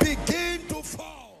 begin to fall.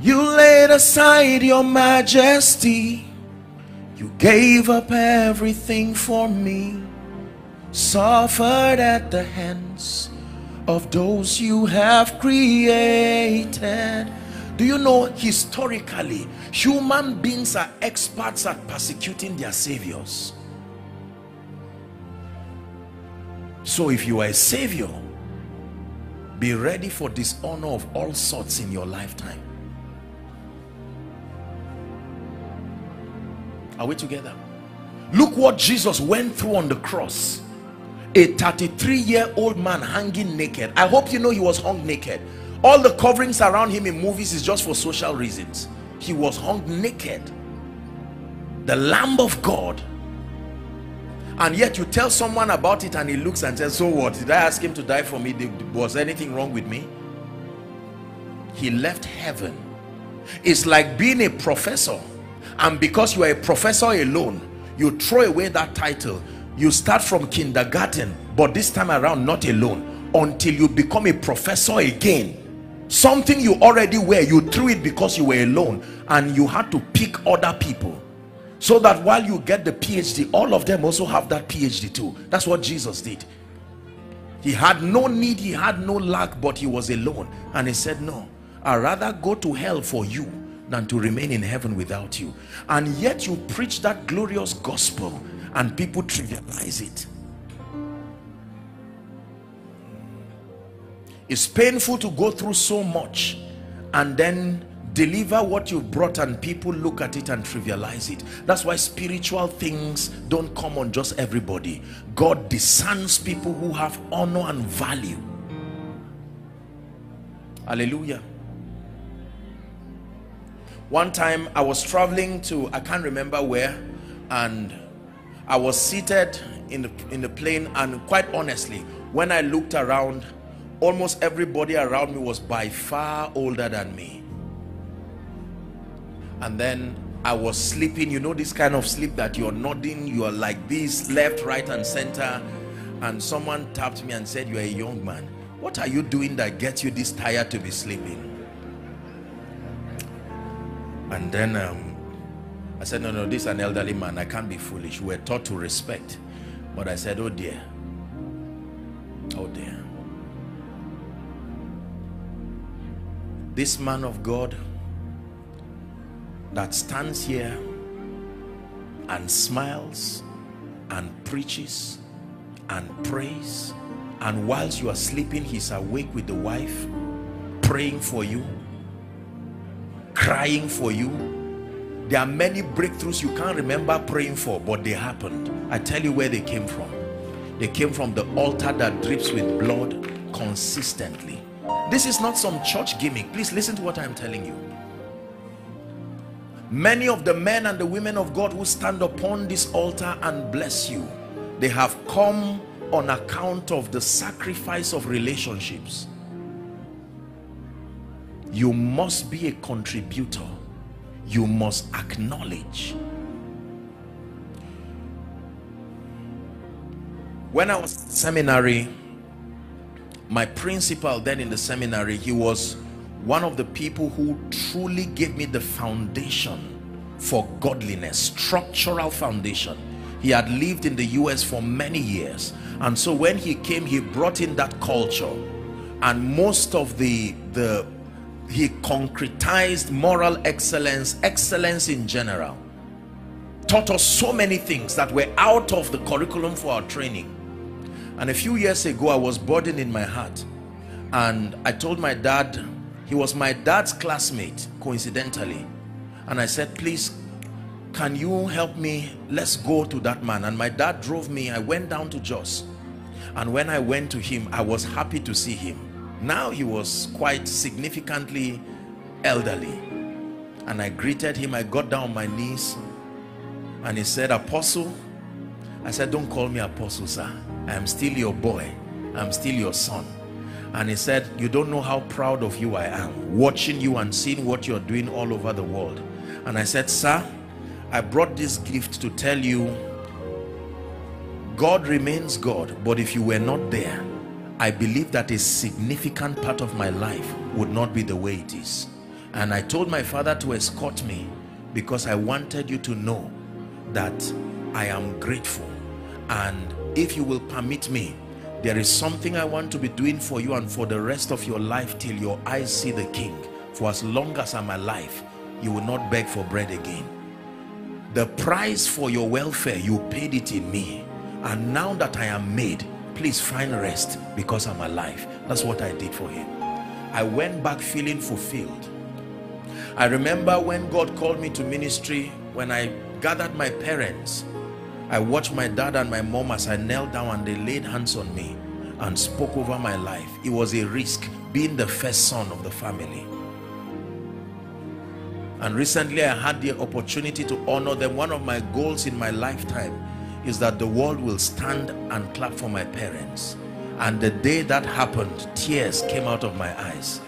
You laid aside your majesty. You gave up everything for me. Suffered at the hands of those you have created. Do you know, historically, human beings are experts at persecuting their saviors. So if you are a savior, be ready for dishonor of all sorts in your lifetime. Are we together? Look what Jesus went through on the cross. A 33-year-old man hanging naked. I hope you know he was hung naked. All the coverings around him in movies is just for social reasons. He was hung naked. The Lamb of God. And yet you tell someone about it and he looks and says, so what? Did I ask him to die for me? Was anything wrong with me? He left heaven. It's like being a professor. And because you are a professor alone, you throw away that title. You start from kindergarten, but this time around not alone, until you become a professor again. Something you already were, you threw it because you were alone, and you had to pick other people, so that while you get the PhD, all of them also have that PhD too. That's what Jesus did. He had no need, he had no lack, but he was alone. And he said, no, I'd rather go to hell for you than to remain in heaven without you. And yet you preach that glorious gospel and people trivialize it. It's painful to go through so much and then deliver what you brought and people look at it and trivialize it. That's why spiritual things don't come on just everybody. God discerns people who have honor and value. Hallelujah. One time I was traveling to, I can't remember where, and I was seated in the plane, and quite honestly, when I looked around, almost everybody around me was by far older than me. And then I was sleeping, you know, this kind of sleep that you're nodding, you're like this, left, right, and center, and someone tapped me and said, you're a young man. What are you doing that gets you this tired to be sleeping? And then I said, no, this is an elderly man. I can't be foolish. We're taught to respect. But I said, oh dear. Oh dear. This man of God that stands here and smiles and preaches and prays, and whilst you are sleeping, he's awake with the wife, praying for you, crying for you. There are many breakthroughs you can't remember praying for, but they happened. I tell you where they came from. They came from the altar that drips with blood consistently. This is not some church gimmick. Please listen to what I'm telling you. Many of the men and the women of God who stand upon this altar and bless you, they have come on account of the sacrifice of relationships. You must be a contributor. You must acknowledge. When I was in seminary, my principal then in the seminary, he was one of the people who truly gave me the foundation for godliness, structural foundation. He had lived in the US for many years. And so when he came, he brought in that culture. And most of he concretized moral excellence in general, taught us so many things that were out of the curriculum for our training. And a few years ago, I was burdened in my heart. And I told my dad, he was my dad's classmate, coincidentally. And I said, please, can you help me? Let's go to that man. And my dad drove me. I went down to Jos. And when I went to him, I was happy to see him. Now he was quite significantly elderly. And I greeted him. I got down on my knees. And he said, Apostle. I said, don't call me Apostle, sir. I am still your boy. I am still your son. And he said, you don't know how proud of you I am, watching you and seeing what you're doing all over the world. And I said, sir, I brought this gift to tell you, God remains God, but if you were not there, I believe that a significant part of my life would not be the way it is. And I told my father to escort me because I wanted you to know that I am grateful. And if you will permit me, there is something I want to be doing for you and for the rest of your life till your eyes see the King. For as long as I'm alive, you will not beg for bread again. The price for your welfare, you paid it in me. And now that I am made, please find rest because I'm alive. That's what I did for him. I went back feeling fulfilled. I remember when God called me to ministry, when I gathered my parents, I watched my dad and my mom as I knelt down and they laid hands on me and spoke over my life. It was a risk being the first son of the family. And recently I had the opportunity to honor them. One of my goals in my lifetime is that the world will stand and clap for my parents. And the day that happened, tears came out of my eyes.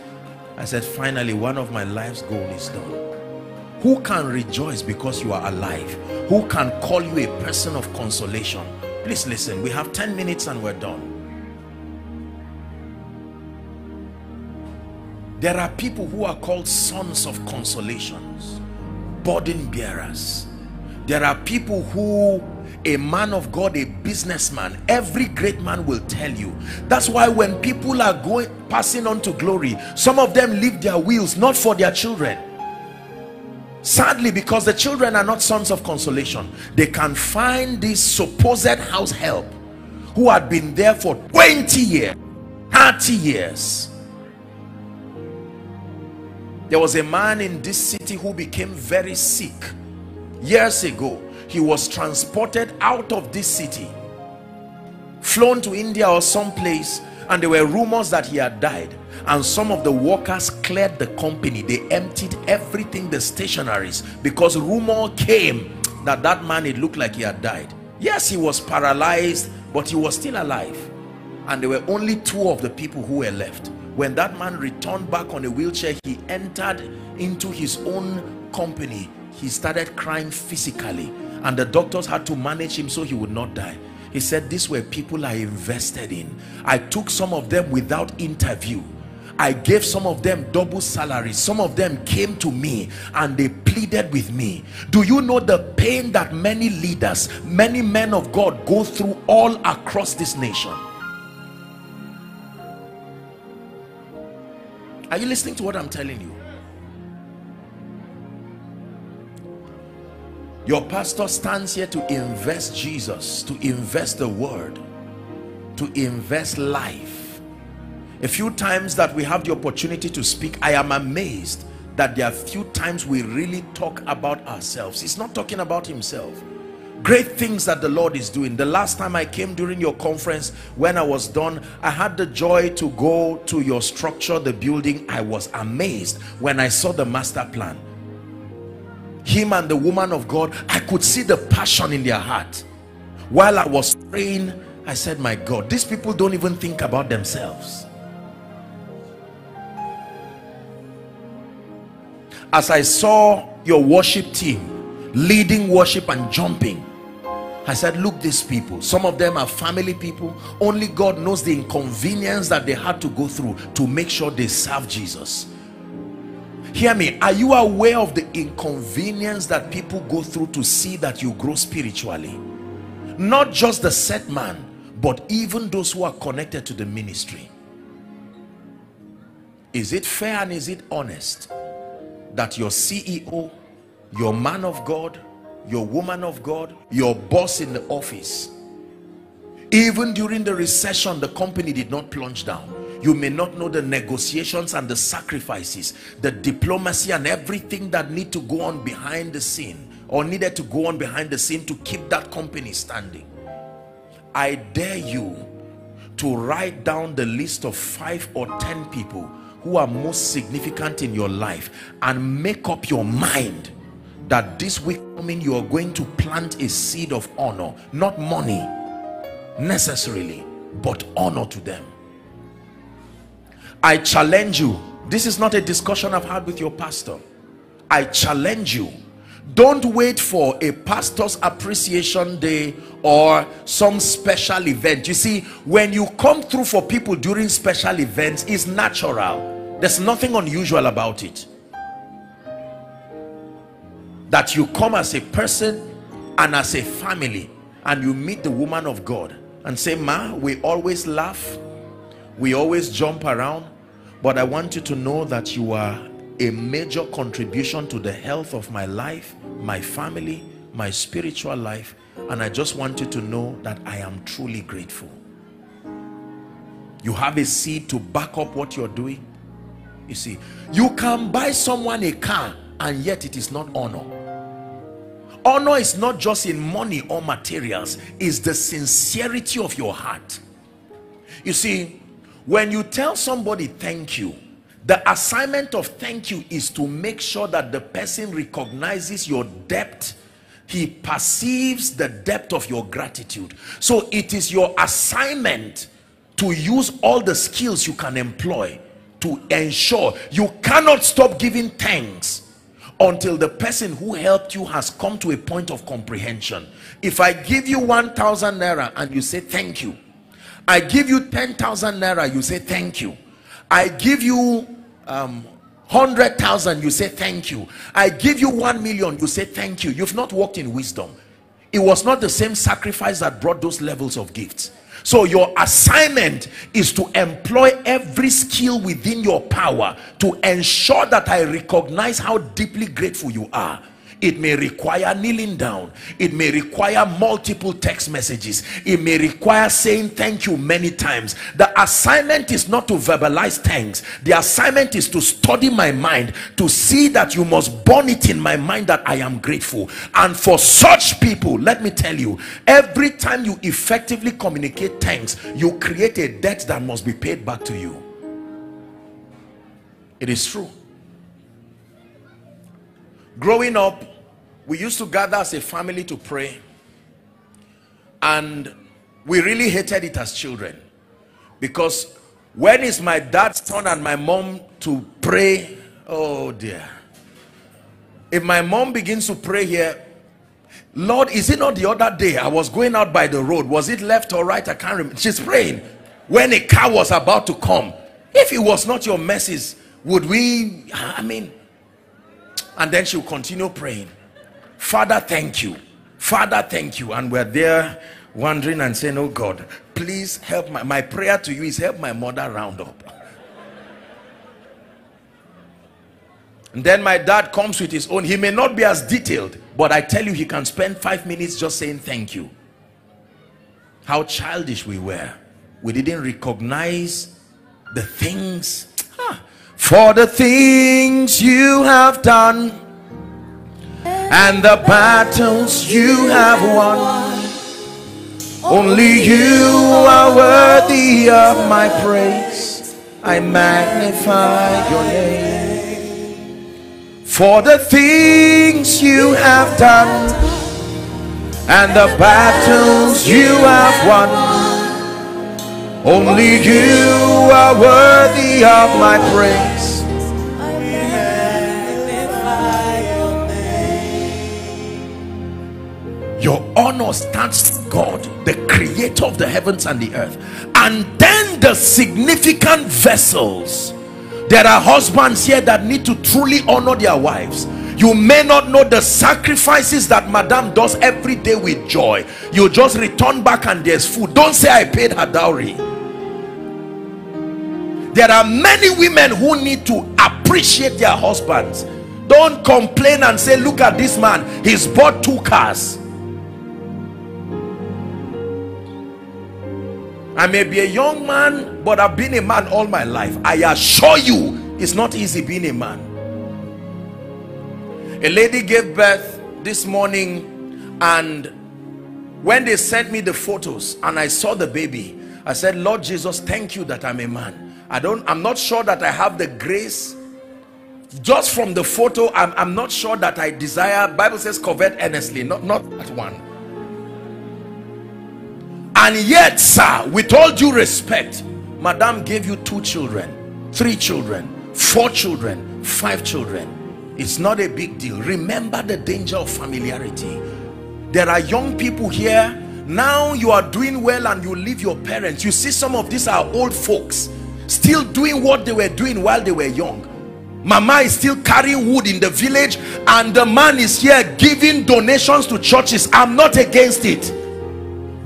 I said, finally, one of my life's goals is done. Who can rejoice because you are alive? Who can call you a person of consolation? Please listen, we have 10 minutes and we're done. There are people who are called sons of consolations, burden bearers. There are people who, a man of God, a businessman, every great man will tell you. That's why when people are going, passing on to glory, some of them leave their wills, not for their children. Sadly, because the children are not sons of consolation, they can find this supposed house help who had been there for 20 years, 30 years. There was a man in this city who became very sick years ago. He was transported out of this city, flown to India or someplace, and there were rumors that he had died. And some of the workers cleared the company. They emptied everything, the stationaries, because rumor came that that man, it looked like he had died. Yes, he was paralyzed, but he was still alive. And there were only two of the people who were left. When that man returned back on a wheelchair, he entered into his own company. He started crying physically, and the doctors had to manage him so he would not die. He said, these were people I invested in. I took some of them without interview. I gave some of them double salaries. Some of them came to me and they pleaded with me. Do you know the pain that many leaders, many men of God go through all across this nation? Are you listening to what I'm telling you? Your pastor stands here to invest Jesus, to invest the word, to invest life. A few times that we have the opportunity to speak, I am amazed that there are few times we really talk about ourselves. He's not talking about himself. Great things that the Lord is doing. The last time I came during your conference, when I was done, I had the joy to go to your structure, the building. I was amazed when I saw the master plan. Him and the woman of God, I could see the passion in their heart. While I was praying, I said, my God, these people don't even think about themselves. As I saw your worship team leading worship and jumping, I said, look, these people, some of them are family people. Only God knows the inconvenience that they had to go through to make sure they serve Jesus. Hear me, are you aware of the inconvenience that people go through to see that you grow spiritually? Not just the set man, but even those who are connected to the ministry. Is it fair and is it honest that your CEO, your man of God, your woman of God, your boss in the office. Even during the recession, the company did not plunge down. You may not know the negotiations and the sacrifices, the diplomacy and everything that need to go on behind the scene, or needed to go on behind the scene to keep that company standing. I dare you to write down the list of 5 or 10 people who are most significant in your life and make up your mind that this week coming you are going to plant a seed of honor, not money necessarily, but honor to them. I challenge you. This is not a discussion I've had with your pastor. I challenge you. Don't wait for a pastor's appreciation day or some special event. You see, when you come through for people during special events, it's natural. There's nothing unusual about it. That you come as a person and as a family, and you meet the woman of God and say, "Ma, we always laugh, we always jump around, but I want you to know that you are a major contribution to the health of my life, my family, my spiritual life, and I just want you to know that I am truly grateful." You have a seed to back up what you're doing. You see, you can buy someone a car and yet it is not honor. Honor is not just in money or materials, it's the sincerity of your heart. You see, when you tell somebody thank you, the assignment of thank you is to make sure that the person recognizes your depth. He perceives the depth of your gratitude. So it is your assignment to use all the skills you can employ to ensure you cannot stop giving thanks until the person who helped you has come to a point of comprehension. If I give you 1,000 naira and you say thank you, I give you 10,000 naira, you say thank you, I give you 100,000, you say thank you, I give you 1,000,000, you say thank you, you've not walked in wisdom. It was not the same sacrifice that brought those levels of gifts. So your assignment is to employ every skill within your power to ensure that I recognize how deeply grateful you are. It may require kneeling down. It may require multiple text messages. It may require saying thank you many times. The assignment is not to verbalize thanks. The assignment is to study my mind, to see that you must burn it in my mind that I am grateful. And for such people, let me tell you, every time you effectively communicate thanks, you create a debt that must be paid back to you. It is true. Growing up, we used to gather as a family to pray, and we really hated it as children, because when is my dad's turn and my mom to pray? Oh dear. If my mom begins to pray here, "Lord, is it not the other day I was going out by the road? Was it left or right? I can't remember." She's praying when a car was about to come. "If it was not your message, would we?" I mean, and then she'll continue praying, "Father, thank you. Father, thank you." And we're there wondering and saying, "Oh God, please help my prayer to you is help my mother round up." And then my dad comes with his own. He may not be as detailed, but I tell you, he can spend 5 minutes just saying thank you. How childish we were. We didn't recognize the things. "For the things you have done and the battles you have won, only you are worthy of my praise. I magnify your name. For the things you have done and the battles you have won, only you are worthy of my praise. I magnify your name." Your honor stands to God, the creator of the heavens and the earth. And then the significant vessels. There are husbands here that need to truly honor their wives. You may not know the sacrifices that Madame does every day with joy. You just return back and there's food. Don't say I paid her dowry. There are many women who need to appreciate their husbands. Don't complain and say, look at this man, he's bought 2 cars. I may be a young man, but I've been a man all my life. I assure you, it's not easy being a man. A lady gave birth this morning, and when they sent me the photos and I saw the baby, I said, Lord Jesus, thank you that I'm a man. I'm not sure that I have the grace. Just from the photo, I'm not sure that I desire. Bible says, covet earnestly, not that one. And yet, sir, with all due respect, madam gave you 2 children, 3 children, 4 children, 5 children. It's not a big deal. Remember the danger of familiarity. There are young people here. Now you are doing well and you leave your parents. You see, some of these are old folks still doing what they were doing while they were young. Mama is still carrying wood in the village, and the man is here giving donations to churches. I'm not against it.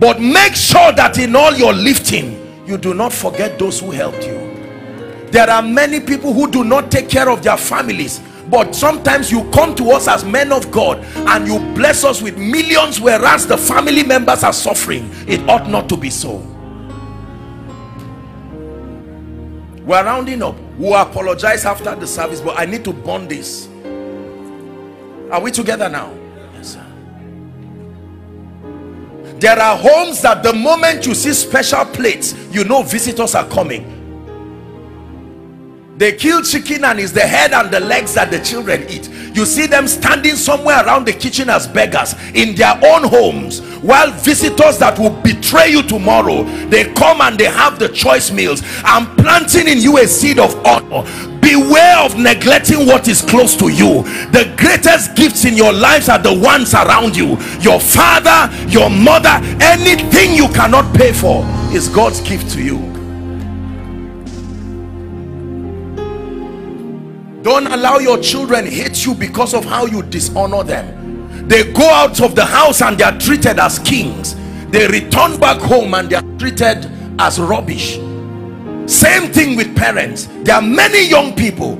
But make sure that in all your lifting, you do not forget those who helped you. There are many people who do not take care of their families. But sometimes you come to us as men of God and you bless us with millions, whereas the family members are suffering. It ought not to be so. We're rounding up. We'll apologize after the service, but I need to burn this. Are we together now? There are homes that the moment you see special plates, you know visitors are coming. They kill chicken and it's the head and the legs that the children eat. You see them standing somewhere around the kitchen as beggars in their own homes, while visitors that will betray you tomorrow, they come and they have the choice meals. I'm planting in you a seed of honor. Beware of neglecting what is close to you. The greatest gifts in your lives are the ones around you. Your father, your mother, anything you cannot pay for is God's gift to you. Don't allow your children hate you because of how you dishonor them. They go out of the house and they are treated as kings. They return back home and they are treated as rubbish. Same thing with parents. There are many young people.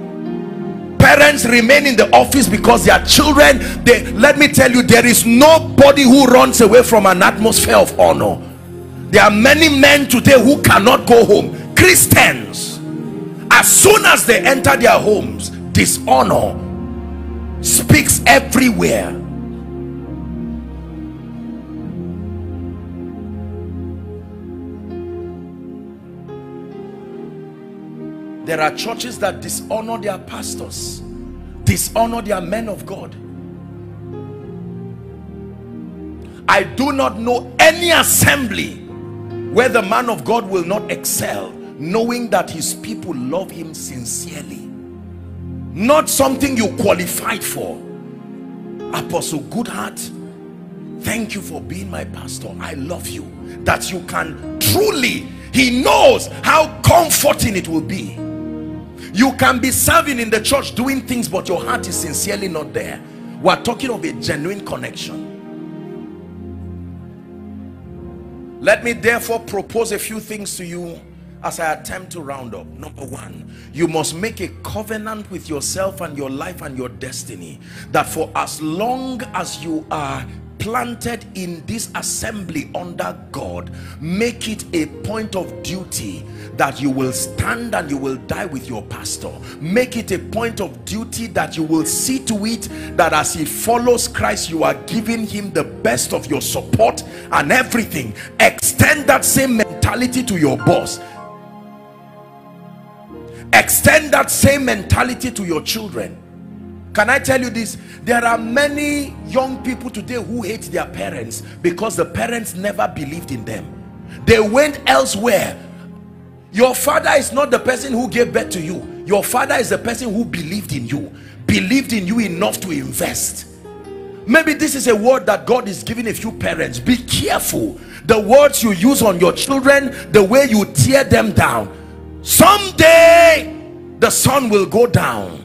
Parents remain in the office because their children, let me tell you, there is nobody who runs away from an atmosphere of honor. There are many men today who cannot go home. Christians, as soon as they enter their homes, dishonor speaks everywhere. There are churches that dishonor their pastors, dishonor their men of God. I do not know any assembly where the man of God will not excel, knowing that his people love him sincerely. Not something you qualified for. Apostle Goodhart, thank you for being my pastor. I love you. That you can truly, he knows how comforting it will be. You can be serving in the church, doing things, but your heart is sincerely not there. We are talking of a genuine connection. Let me therefore propose a few things to you as I attempt to round up. Number 1, you must make a covenant with yourself and your life and your destiny that for as long as you are planted in this assembly under God, make it a point of duty that you will stand and you will die with your pastor. Make it a point of duty that you will see to it that as he follows Christ, you are giving him the best of your support and everything. Extend that same mentality to your boss. Extend that same mentality to your children. Can I tell you this? There are many young people today who hate their parents because the parents never believed in them. They went elsewhere. Your father is not the person who gave birth to you. Your father is the person who believed in you. Believed in you enough to invest. Maybe this is a word that God is giving a few parents. Be careful. The words you use on your children, the way you tear them down. Someday the sun will go down.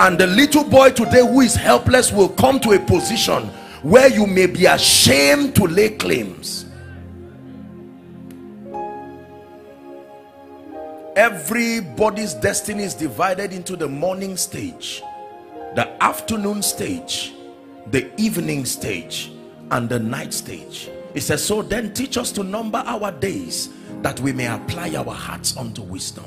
And the little boy today who is helpless will come to a position where you may be ashamed to lay claims. Everybody's destiny is divided into the morning stage the afternoon stage, the evening stage, and the night stage. It says, so then teach us to number our days, that we may apply our hearts unto wisdom.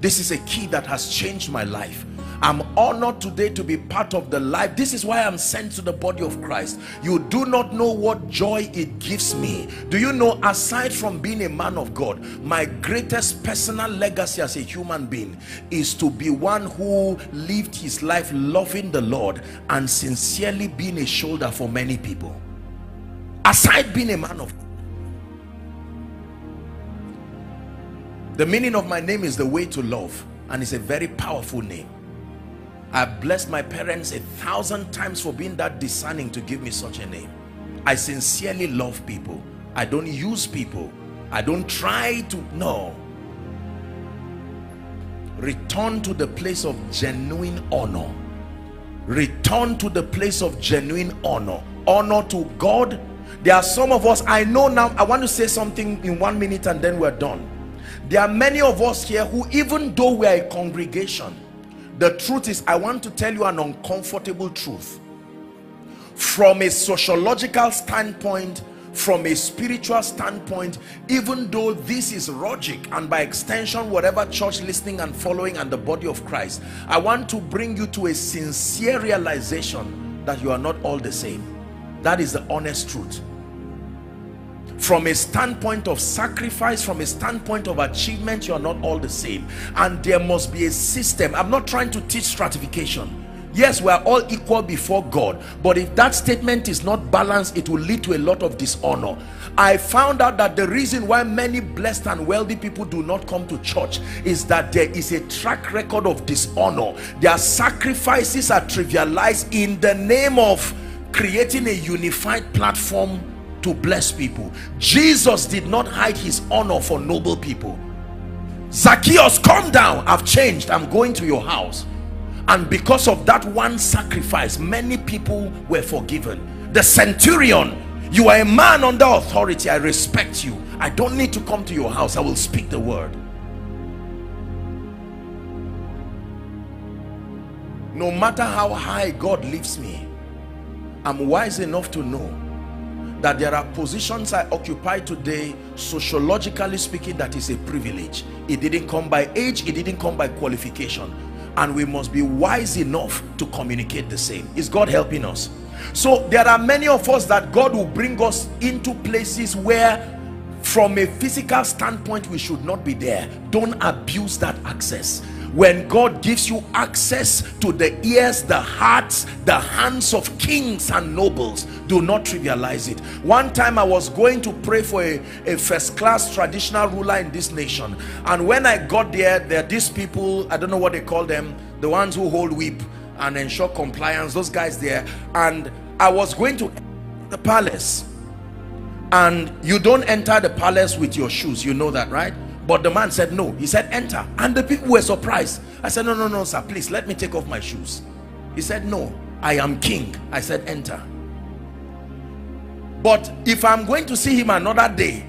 This is a key that has changed my life. I'm honored today to be part of the life. This is why I'm sent to the body of Christ. You do not know what joy it gives me. Do you know, aside from being a man of God, my greatest personal legacy as a human being is to be one who lived his life loving the Lord and sincerely being a shoulder for many people. Aside being a man of God. The meaning of my name is the way to love, and it's a very powerful name. I blessed my parents 1,000 times for being that discerning to give me such a name. I sincerely love people. I don't use people. I don't try to, no. Return to the place of genuine honor. Return to the place of genuine honor. Honor to God. There are some of us, I know now, I want to say something in 1 minute and then we're done. There are many of us here who, even though we are a congregation, the truth is, I want to tell you an uncomfortable truth. From a sociological standpoint, from a spiritual standpoint, even though this is logic, and by extension, whatever church listening and following and the body of Christ, I want to bring you to a sincere realization that you are not all the same. That is the honest truth. From a standpoint of sacrifice, from a standpoint of achievement, you are not all the same, and there must be a system. I'm not trying to teach stratification. Yes, we are all equal before God, but if that statement is not balanced, it will lead to a lot of dishonor. I found out that the reason why many blessed and wealthy people do not come to church is that there is a track record of dishonor. Their sacrifices are trivialized in the name of creating a unified platform to bless people. Jesus did not hide his honor for noble people. Zacchaeus, come down, I've changed, I'm going to your house. And because of that one sacrifice, many people were forgiven. The centurion, you are a man under authority, I respect you, I don't need to come to your house, I will speak the word. No matter how high God lifts me, I'm wise enough to know that there are positions I occupy today, sociologically speaking, that is a privilege. It didn't come by age, it didn't come by qualification, and we must be wise enough to communicate the same. Is God helping us? So there are many of us that God will bring us into places where from a physical standpoint we should not be there. Don't abuse that access. When God gives you access to the ears, the hearts, the hands of kings and nobles, do not trivialize it. One time I was going to pray for a first-class traditional ruler in this nation. And when I got there, there are these people, I don't know what they call them, the ones who hold whip and ensure compliance, those guys there. And I was going to enter the palace. And you don't enter the palace with your shoes, you know that, right? But the man said no. He said enter, and the people were surprised. I said no, no, no, sir, please let me take off my shoes. He said no, I am king. I said enter. But if I'm going to see him another day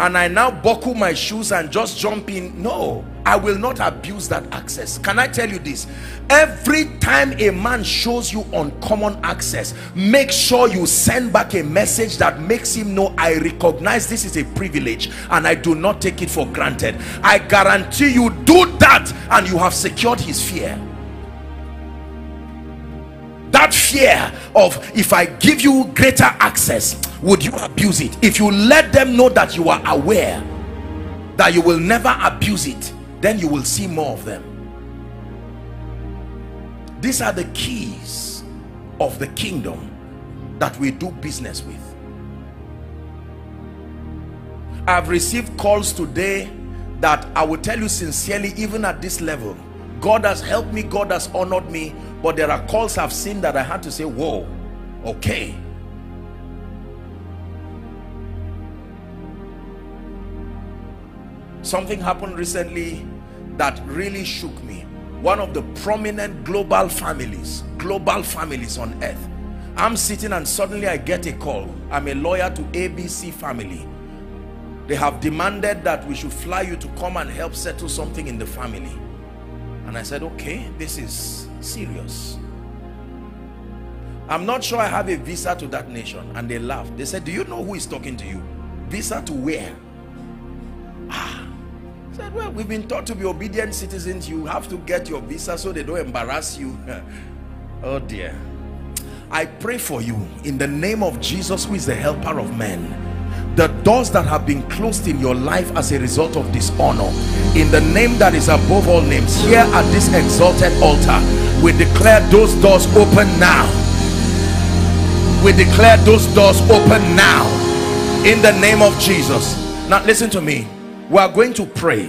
and I now buckle my shoes and just jump in, no, I will not abuse that access. Can I tell you this? Every time a man shows you uncommon access, make sure you send back a message that makes him know, I recognize this is a privilege and I do not take it for granted. I guarantee you, do that and you have secured his fear. That fear of, if I give you greater access, would you abuse it? If you let them know that you are aware that you will never abuse it, then you will see more of them. These are the keys of the kingdom that we do business with. I've received calls today that I will tell you sincerely, even at this level, God has helped me, God has honored me, but there are calls I've seen that I had to say, whoa, okay. Something happened recently that really shook me. One of the prominent global families on earth. I'm sitting and suddenly I get a call. I'm a lawyer to ABC family. They have demanded that we should fly you to come and help settle something in the family. And I said, okay, this is serious. I'm not sure I have a visa to that nation. And they laughed. They said, do you know who is talking to you? Visa to where? Said, well, we've been taught to be obedient citizens. You have to get your visa so they don't embarrass you. Oh dear. I pray for you in the name of Jesus, who is the helper of men. The doors that have been closed in your life as a result of dishonor, in the name that is above all names, here at this exalted altar, we declare those doors open now. We declare those doors open now in the name of Jesus. Now listen to me. We are going to pray,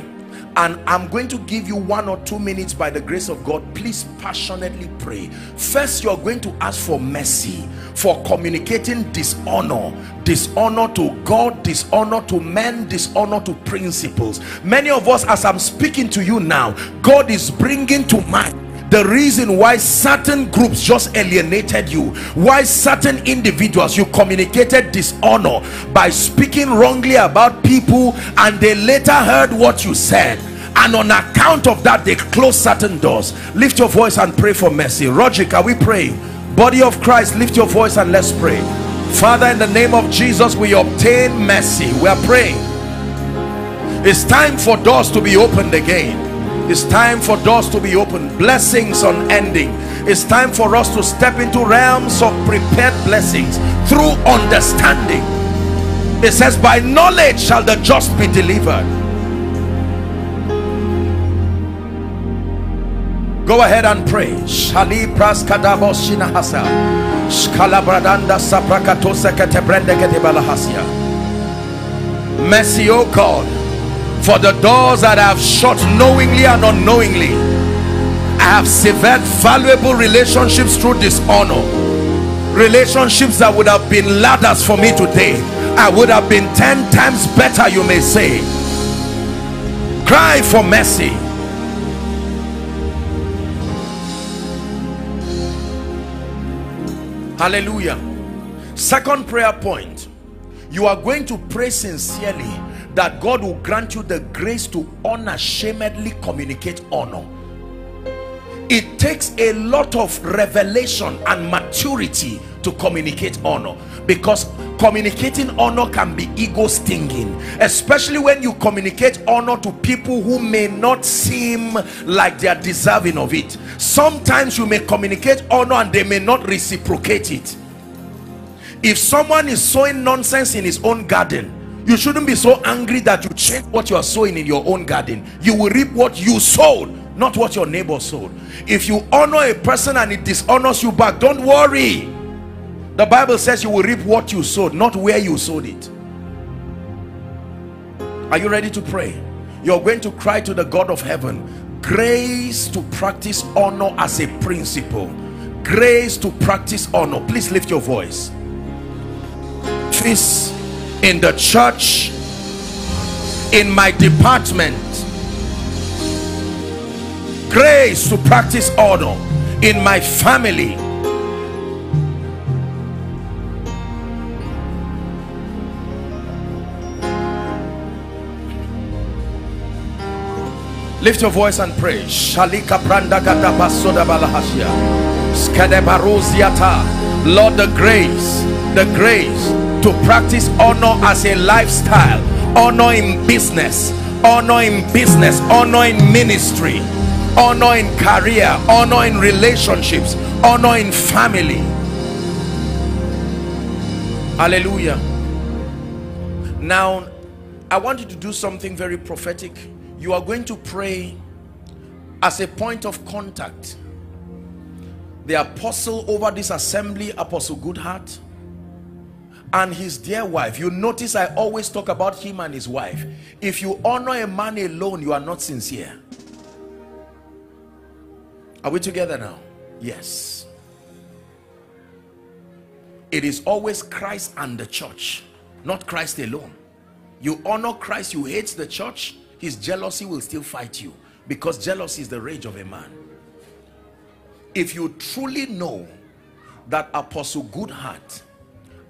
and I'm going to give you 1 or 2 minutes by the grace of God. Please passionately pray. First, you're going to ask for mercy for communicating dishonor. Dishonor to God, dishonor to men, dishonor to principles. Many of us, as I'm speaking to you now, God is bringing to mind the reason why certain groups just alienated you, why certain individuals you communicated dishonor by speaking wrongly about people, and they later heard what you said, and on account of that they closed certain doors. Lift your voice and pray for mercy. Roger, are we praying? Body of Christ, lift your voice and let's pray. Father, in the name of Jesus, we obtain mercy. We are praying. It's time for doors to be opened again. It's time for doors to be opened. Blessings unending. It's time for us to step into realms of prepared blessings through understanding. It says, by knowledge shall the just be delivered. Go ahead and pray. Shali praskadabos shinahasa. Shkalabradanda saprakatoseketebrendeketebalahasia. Mercy, O God, for the doors that I have shut knowingly and unknowingly. I have severed valuable relationships through dishonor. Relationships that would have been ladders for me today. I would have been 10 times better, you may say. Cry for mercy. Hallelujah. Second prayer point. You are going to pray sincerely that God will grant you the grace to unashamedly communicate honor. It takes a lot of revelation and maturity to communicate honor, because communicating honor can be ego stinging, especially when you communicate honor to people who may not seem like they are deserving of it. Sometimes you may communicate honor and they may not reciprocate it. If someone is sowing nonsense in his own garden, you shouldn't be so angry that you check what you are sowing in your own garden. You will reap what you sowed, not what your neighbor sowed. If you honor a person and it dishonors you back, don't worry. The Bible says you will reap what you sowed, not where you sowed it. Are you ready to pray? You're going to cry to the God of heaven, grace to practice honor as a principle. Grace to practice honor. Please lift your voice. Please. In the church, in my department, grace to practice honor. In my family, lift your voice and pray. Shalika pranda gata basoda balahashia skedebaruziata. Lord, the grace to practice honor as a lifestyle, honor in business, honor in business, honor in ministry, honor in career, honor in relationships, honor in family. Hallelujah. Now, I want you to do something very prophetic. You are going to pray as a point of contact. The apostle over this assembly, Apostle Goodhart, and his dear wife. You notice I always talk about him and his wife. If you honor a man alone, you are not sincere. Are we together now? Yes. It is always Christ and the church, not Christ alone. You honor Christ, you hate the church, his jealousy will still fight you, because jealousy is the rage of a man. If you truly know that Apostle Goodhart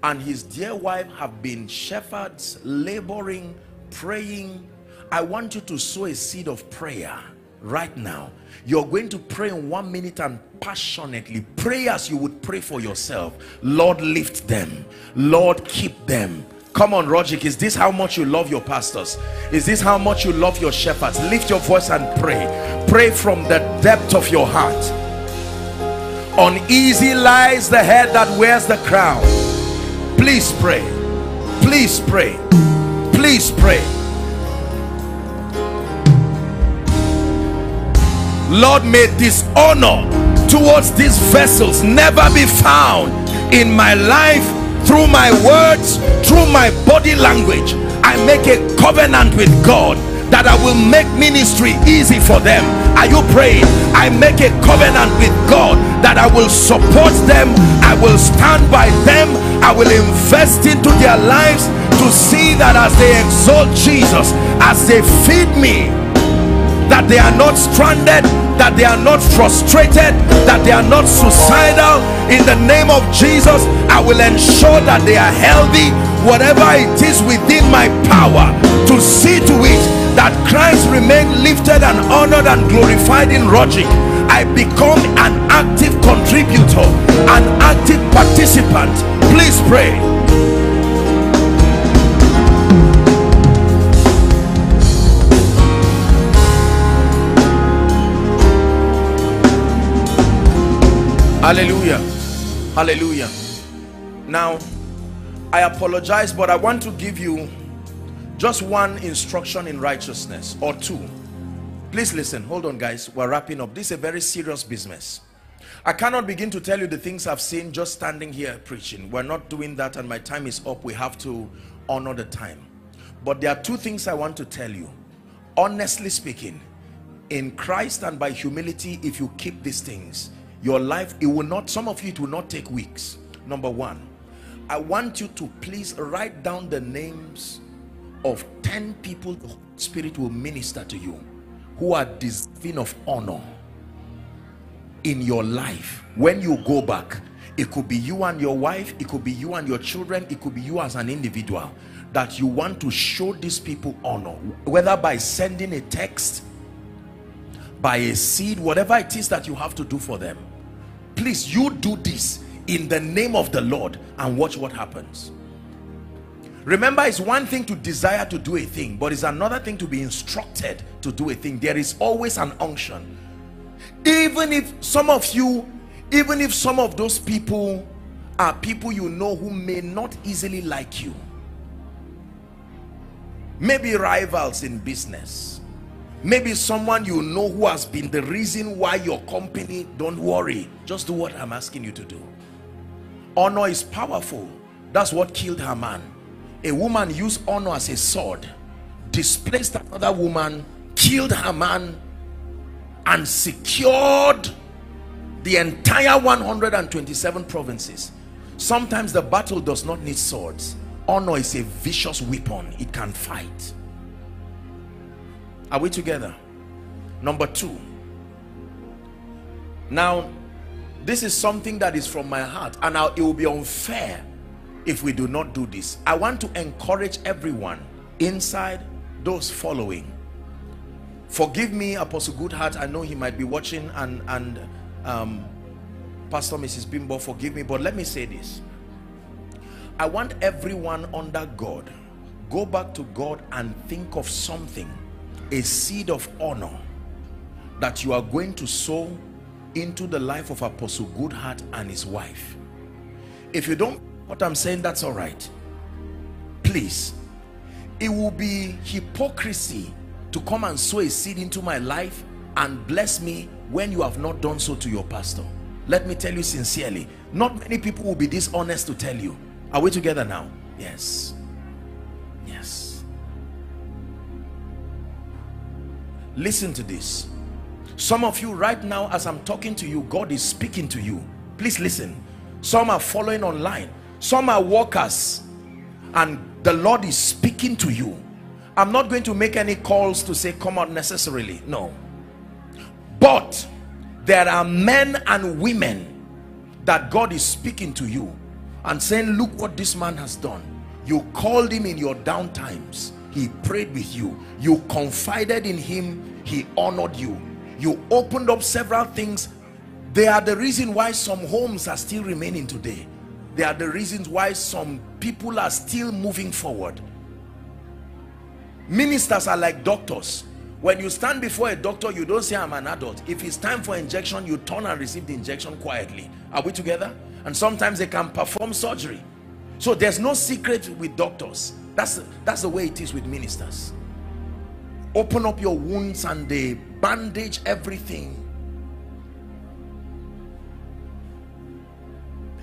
and his dear wife have been shepherds, laboring, praying, I want you to sow a seed of prayer right now. You're going to pray in 1 minute and passionately pray as you would pray for yourself. Lord, lift them. Lord, keep them. Come on, Rogic. Is this how much you love your pastors? Is this how much you love your shepherds? Lift your voice and pray. Pray from the depth of your heart. Uneasy lies the head that wears the crown. Please pray. Please pray. Please pray. Lord, may dishonor towards these vessels never be found in my life, through my words, through my body language. I make a covenant with God that I will make ministry easy for them. Are you praying? I make a covenant with God that I will support them, I will stand by them, I will invest into their lives to see that as they exalt Jesus, as they feed me, that they are not stranded, that they are not frustrated, that they are not suicidal. In the name of Jesus, I will ensure that they are healthy, whatever it is within my power, to see to it that Christ remained lifted and honored and glorified in Rogic. I become an active contributor, an active participant. Please pray. Hallelujah. Hallelujah. Now, I apologize, but I want to give you just one instruction in righteousness, or two. Please listen. Hold on, guys. We're wrapping up. This is a very serious business. I cannot begin to tell you the things I've seen just standing here preaching. We're not doing that, and my time is up. We have to honor the time. But there are two things I want to tell you. Honestly speaking, in Christ and by humility, if you keep these things, your life, it will not, some of you, it will not take weeks. Number one, I want you to please write down the names of 10 people the Holy Spirit will minister to you who are deserving of honor in your life. When you go back, it could be you and your wife, it could be you and your children, it could be you as an individual, that you want to show these people honor, whether by sending a text, by a seed, whatever it is that you have to do for them. Please, you do this in the name of the Lord and watch what happens. Remember, it's one thing to desire to do a thing, but it's another thing to be instructed to do a thing. There is always an unction. Even if some of those people are people you know who may not easily like you, maybe rivals in business, maybe someone you know who has been the reason why your company, don't worry, just do what I'm asking you to do. Honor is powerful. That's what killed Haman. A woman used honor as a sword, displaced another woman, killed Haman, and secured the entire 127 provinces. Sometimes the battle does not need swords. Honor is a vicious weapon. It can fight. Are we together? Number two. Now, this is something that is from my heart, and it will be unfair if we do not do this. I want to encourage everyone inside, those following. Forgive me, Apostle Goodhart, I know he might be watching, and Pastor Mrs. Bimbo, forgive me, but let me say this. I want everyone under God, go back to God and think of something, a seed of honor that you are going to sow into the life of Apostle Goodhart and his wife. If you don't, what I'm saying, that's all right. Please, it will be hypocrisy to come and sow a seed into my life and bless me when you have not done so to your pastor. Let me tell you sincerely, not many people will be this honest to tell you. Are we together now? Yes. Yes. Listen to this. Some of you right now, as I'm talking to you, God is speaking to you. Please listen. Some are following online. Some are walkers, and the Lord is speaking to you. I'm not going to make any calls to say come out necessarily. No. But there are men and women that God is speaking to you and saying, look what this man has done. You called him in your down times. he prayed with you, you confided in him, he honored you, you opened up several things. They are the reason why some homes are still remaining today. They are the reasons why some people are still moving forward. Ministers are like doctors. When you stand before a doctor, you don't say, I'm an adult. If it's time for injection, you turn and receive the injection quietly. Are we together? And sometimes they can perform surgery. So there's no secret with doctors. That's the way it is with ministers. Open up your wounds and they bandage everything.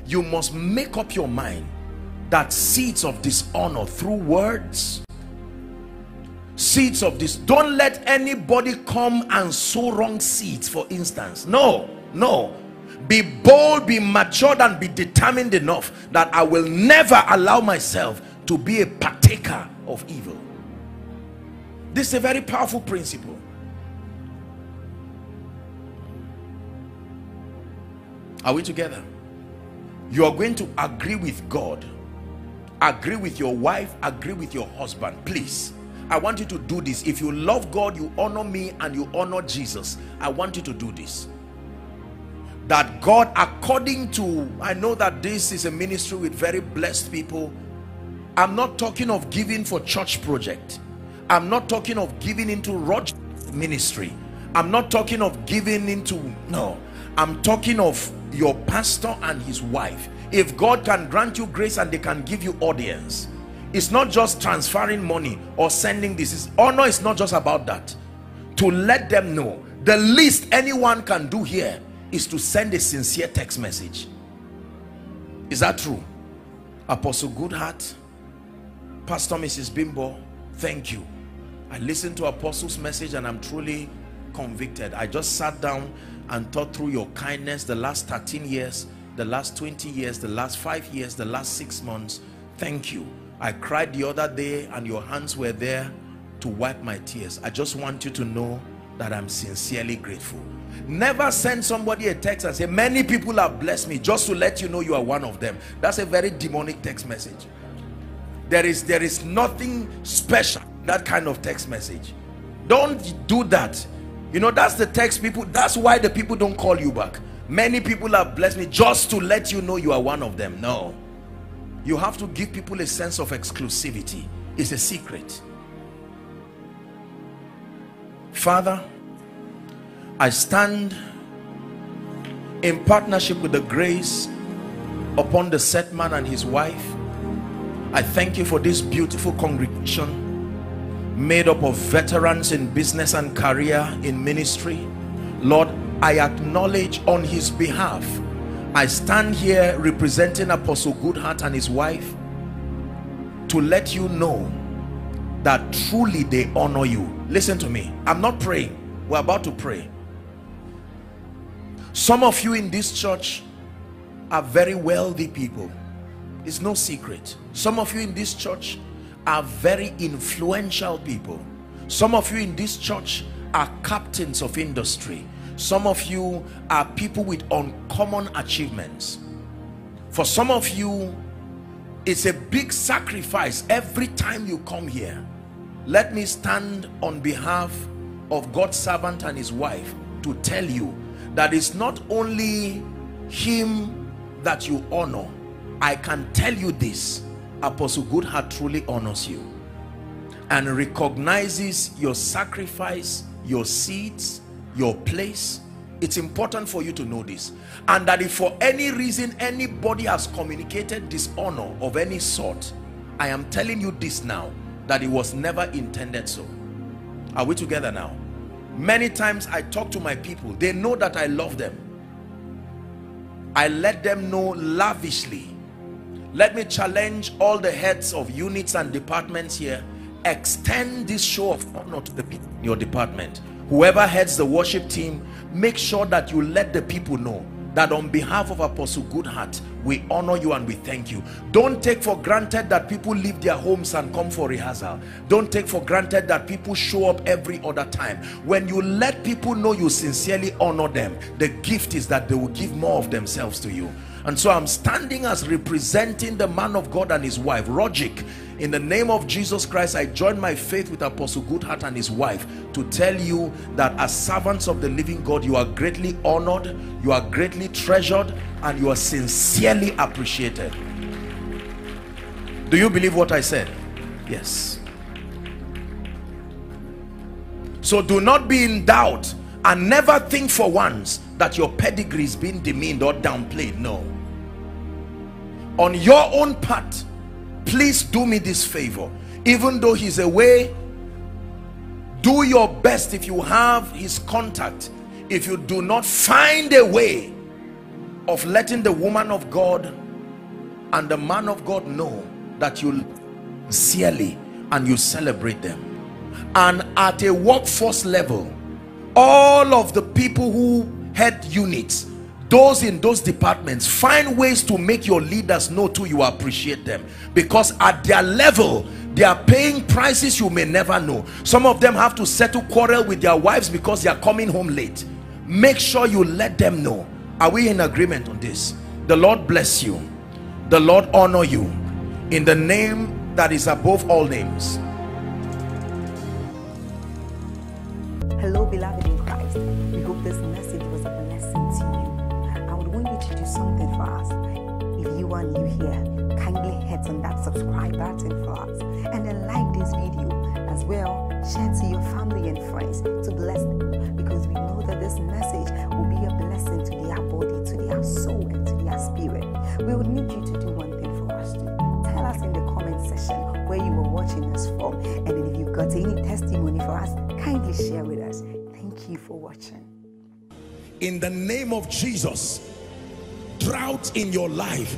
You must make up your mind that seeds of dishonor through words, seeds of this, don't let anybody come and sow wrong seeds, for instance. No, be bold, be matured, and be determined enough that I will never allow myself to be a partaker of evil. This is a very powerful principle. Are we together? You are going to agree with God, agree with your wife, agree with your husband. Please, I want you to do this. If you love God, you honor me and you honor Jesus. I want you to do this. That God, according to, I know that this is a ministry with very blessed people. I'm not talking of giving for church project. I'm not talking of giving into Roger ministry. I'm not talking of giving into, no. I'm talking of your pastor and his wife. If God can grant you grace and they can give you audience, it's not just transferring money or sending this. Honor is not just about that. To let them know, the least anyone can do here is to send a sincere text message. Is that true? Apostle Goodhart, Pastor Mrs. Bimbo, thank you. I listened to Apostle's message and I'm truly convicted. I just sat down and thought through your kindness the last 13 years, the last 20 years, the last 5 years, the last 6 months. Thank you. I cried the other day and your hands were there to wipe my tears. I just want you to know that I'm sincerely grateful. Never send somebody a text and say, many people have blessed me, just to let you know you are one of them. That's a very demonic text message. There is nothing special in that kind of text message. Don't do that. You know, that's the text people, that's why the people don't call you back. Many people have blessed me, just to let you know you are one of them. No. You have to give people a sense of exclusivity. It's a secret. Father, I stand in partnership with the grace upon the set man and his wife. I thank you for this beautiful congregation, made up of veterans in business and career, in ministry. Lord, I acknowledge on his behalf. I stand here representing Apostle Goodhart and his wife to let you know that truly they honor you. Listen to me, I'm not praying, we're about to pray. Some of you in this church are very wealthy people. It's no secret. Some of you in this church are very influential people. Some of you in this church are captains of industry. Some of you are people with uncommon achievements. For some of you, it's a big sacrifice every time you come here. Let me stand on behalf of God's servant and his wife to tell you that it's not only him that you honor. I can tell you this, Apostle Goodhart truly honors you and recognizes your sacrifice, your seeds, your place. It's important for you to know this, and that if for any reason anybody has communicated dishonor of any sort, I am telling you this now, that it was never intended so. Are we together now? Many times I talk to my people, they know that I love them. I let them know lavishly. Let me challenge all the heads of units and departments here. Extend this show of honor to the people in your department. Whoever heads the worship team, make sure that you let the people know that on behalf of Apostle Goodhart, we honor you and we thank you. Don't take for granted that people leave their homes and come for rehearsal. Don't take for granted that people show up every other time. When you let people know you sincerely honor them, the gift is that they will give more of themselves to you. And so I'm standing as representing the man of God and his wife, Rogic, In the name of Jesus Christ, I join my faith with Apostle Goodhart and his wife to tell you that as servants of the living God, you are greatly honored, you are greatly treasured, and you are sincerely appreciated. Do you believe what I said? Yes. So do not be in doubt, and never think for once that your pedigree is being demeaned or downplayed. No. On your own part, please do me this favor. Even though he's away, do your best. If you have his contact, if you do not, find a way of letting the woman of God and the man of God know that you sincerely and you celebrate them. And at a workforce level, all of the people who head units, those in those departments, find ways to make your leaders know too you appreciate them, because at their level they are paying prices you may never know. Some of them have to settle quarrel with their wives because they are coming home late. Make sure you let them know. Are we in agreement on this? The Lord bless you. The Lord honor you in the name that is above all names. Hello, beloved in Christ. We hope this message was a blessing to you. To do something for us. If you are new here, kindly hit on that subscribe button for us, and then like this video as well. Share to your family and friends to bless them, because we know that this message will be a blessing to their body, to their soul, and to their spirit. We would need you to do one thing for us too. Tell us in the comment section where you were watching us from, and then if you've got any testimony for us, kindly share with us. Thank you for watching. In the name of Jesus, drought in your life,